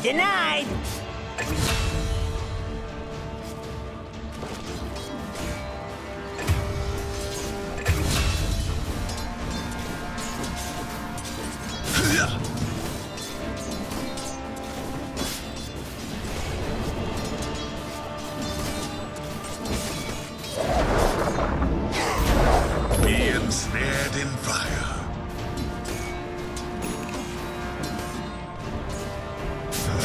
Denied! Be ensnared in fire.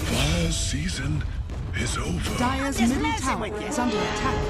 Fire season is over. Dire's middle tower is under attack.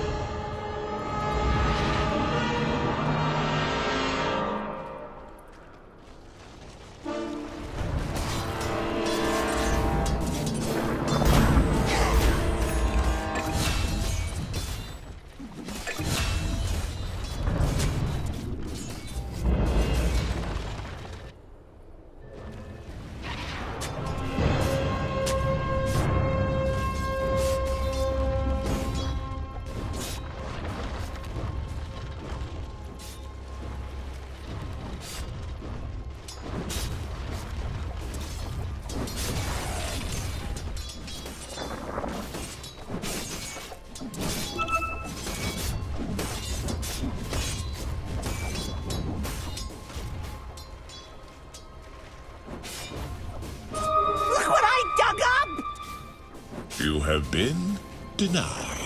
You have been denied.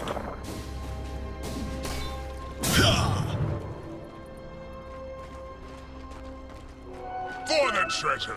For the treasury!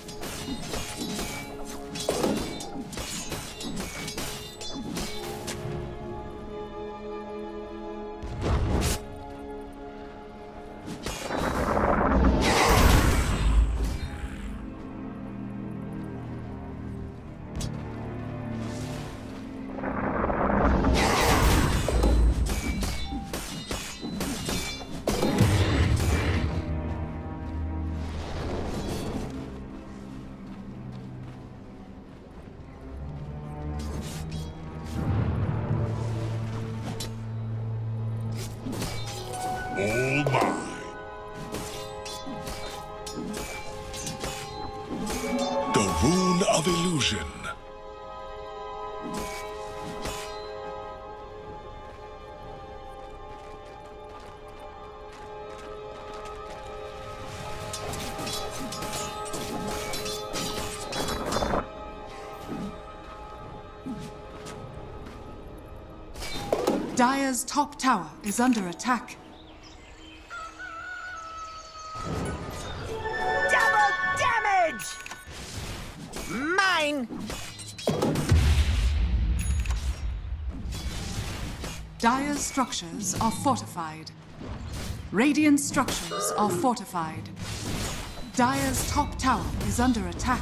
Dire's top tower is under attack. Double damage! Mine! Dire's structures are fortified. Radiant structures are fortified. Dire's top tower is under attack.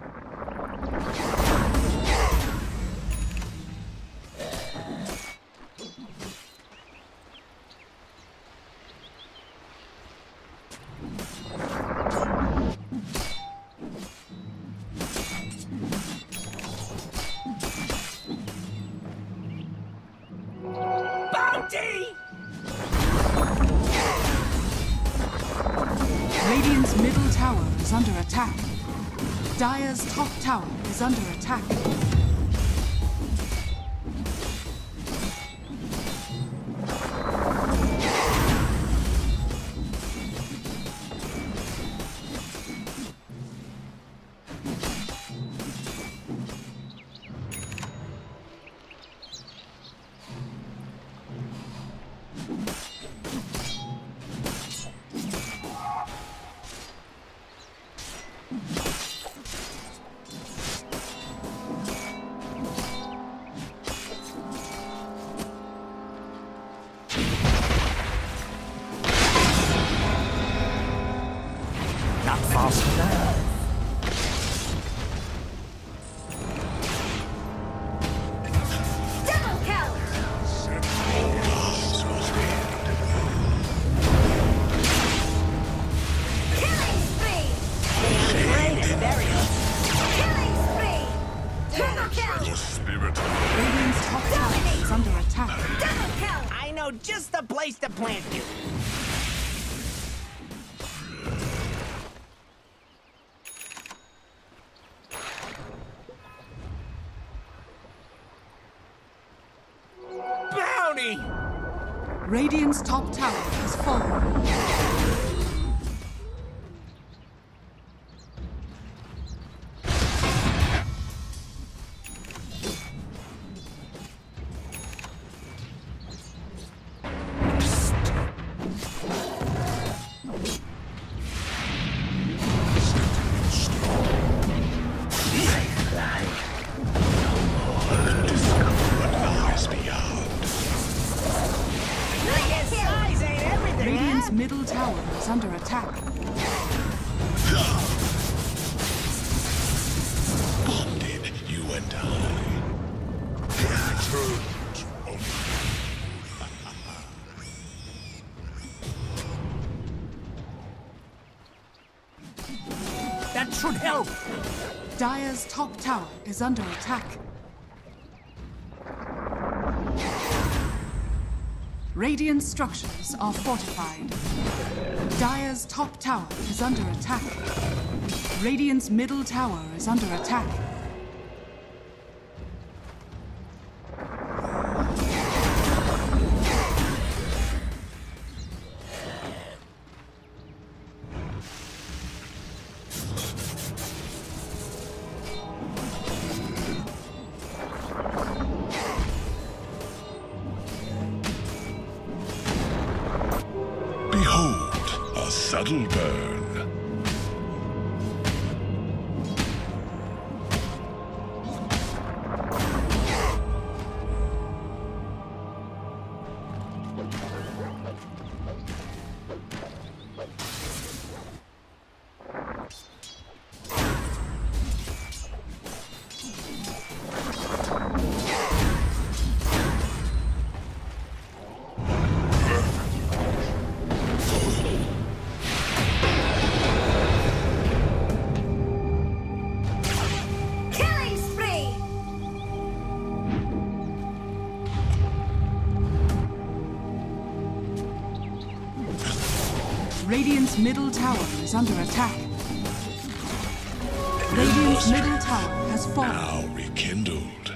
Dire's top tower is under attack. Radiant's top tower has fallen. That should help! Dire's top tower is under attack. Radiant structures are fortified. Dire's top tower is under attack. Radiant's middle tower is under attack. Subtle burn. Radiant's middle tower is under attack. Radiant's middle tower has fallen. Now rekindled.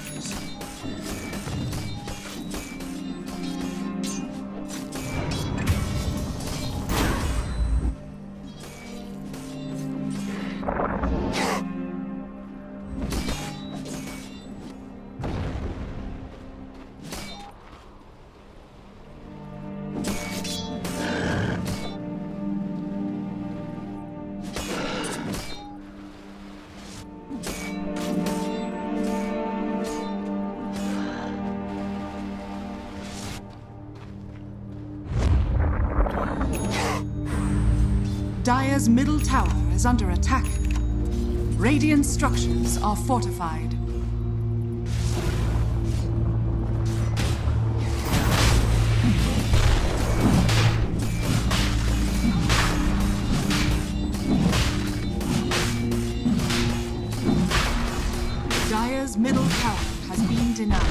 Dire's middle tower is under attack. Radiant structures are fortified. Dire's middle tower has been denied.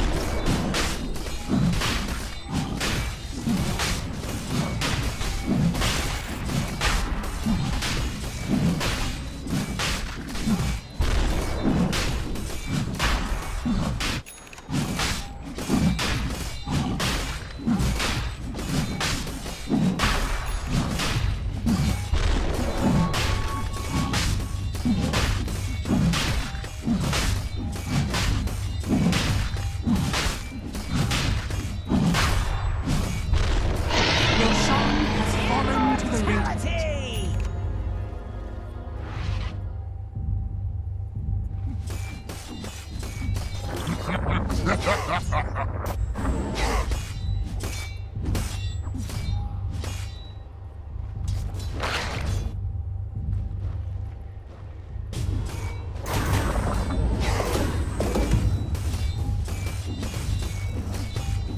Double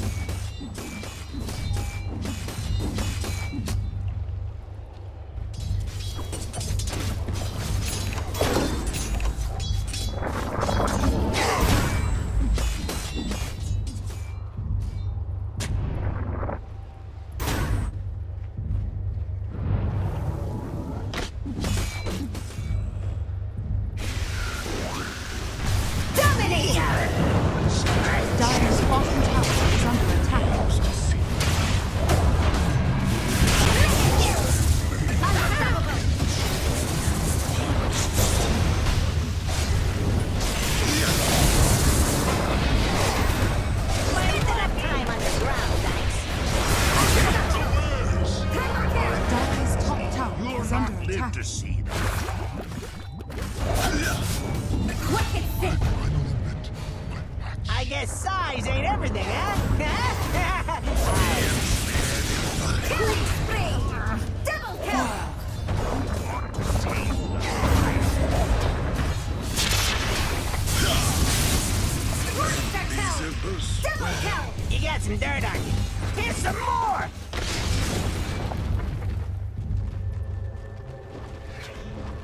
kill! Double kill! You got some dirt on you. Here's some more!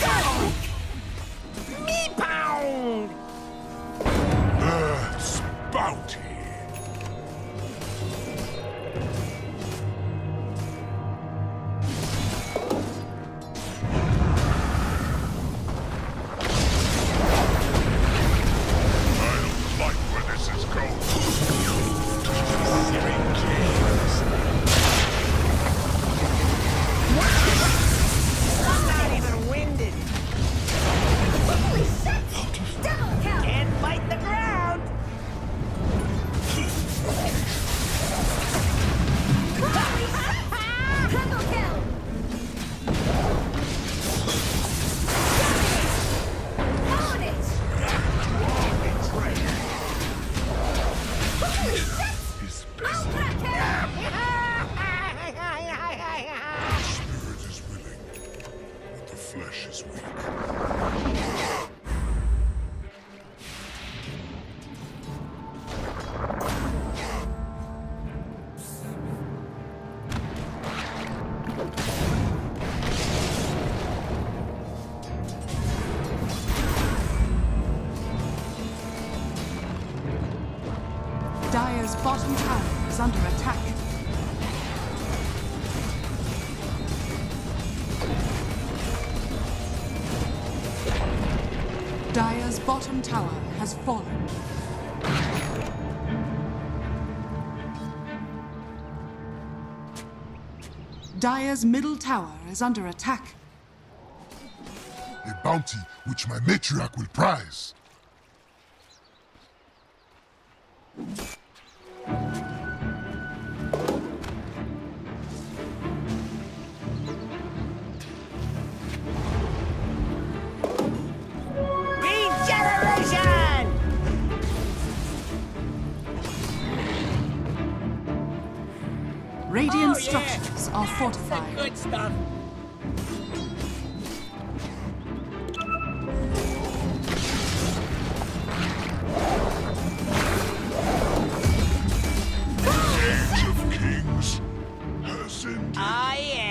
Go! Me pound! Earth's bounty! Dire's bottom tower is under attack. Dire's bottom tower has fallen. Dire's middle tower is under attack. A bounty which my matriarch will prize. Radiant structures are fortified. Good stuff. Age of Kings has ended. Oh yeah.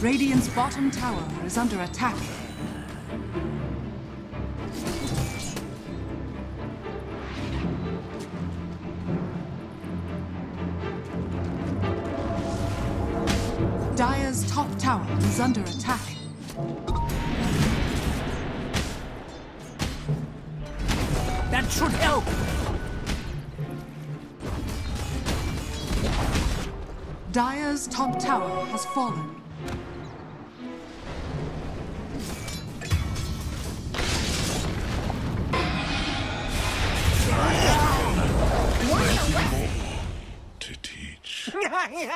Radiant's bottom tower is under attack. Dire's top tower is under attack. That should help! Dire's top tower has fallen. To teach.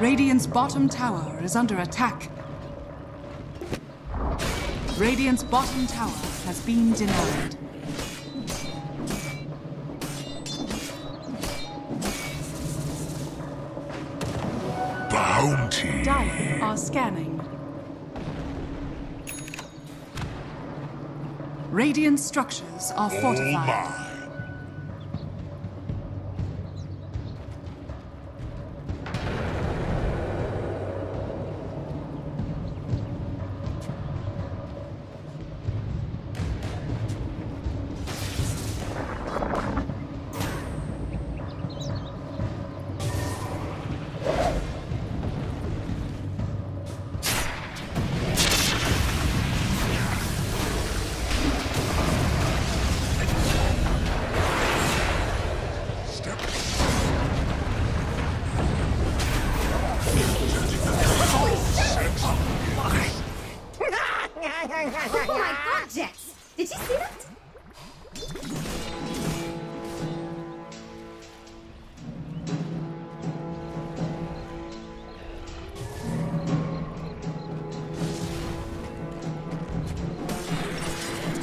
Radiant's bottom tower is under attack. Radiant's bottom tower has been denied. Bounty. Dire are scanning. Radiant structures are fortified. Oh my.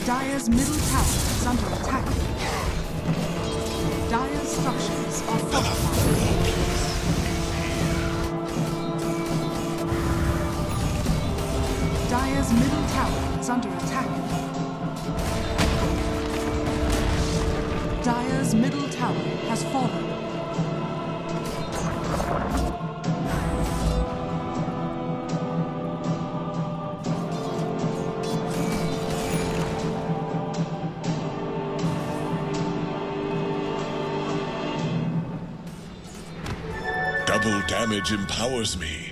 Dire's middle tower is under attack. Dire's structures are fortified. Dire's middle tower is under attack. Dire's middle tower has fallen. Double damage empowers me.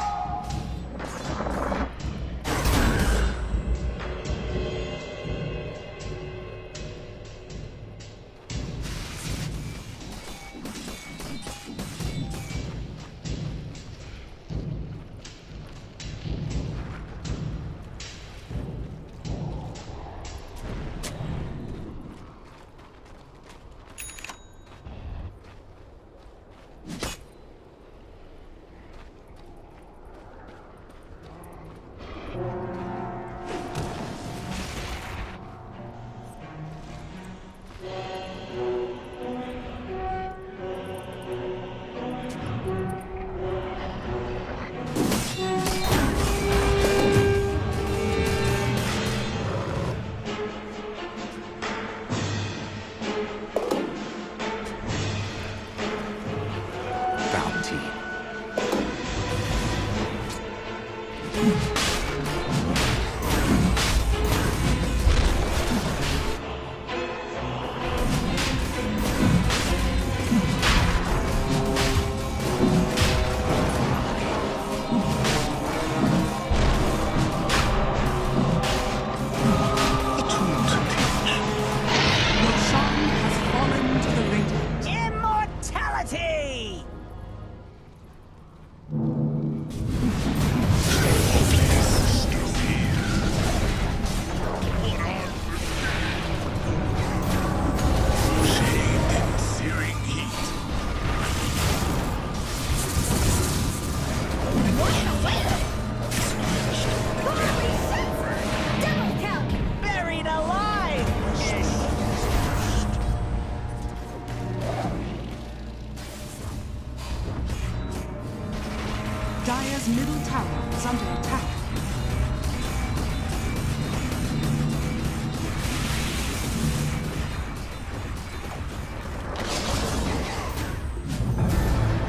Dire's middle tower is under attack.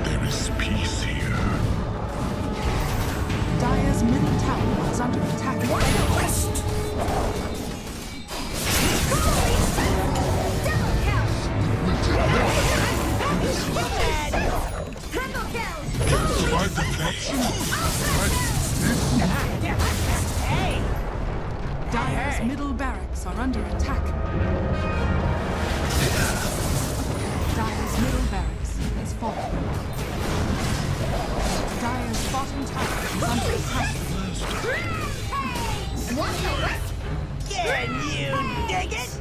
There is peace here. Dire's middle tower is under attack. West! Double kill! Dire's middle barracks are under attack. Dire's middle barracks is falling. Dire's bottom tower is under attack. What? Can you dig it?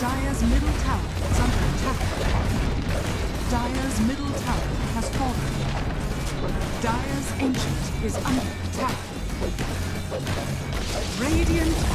Dire's middle tower is under attack. Dire's middle tower has fallen. Dire's Ancient is under attack. Radiant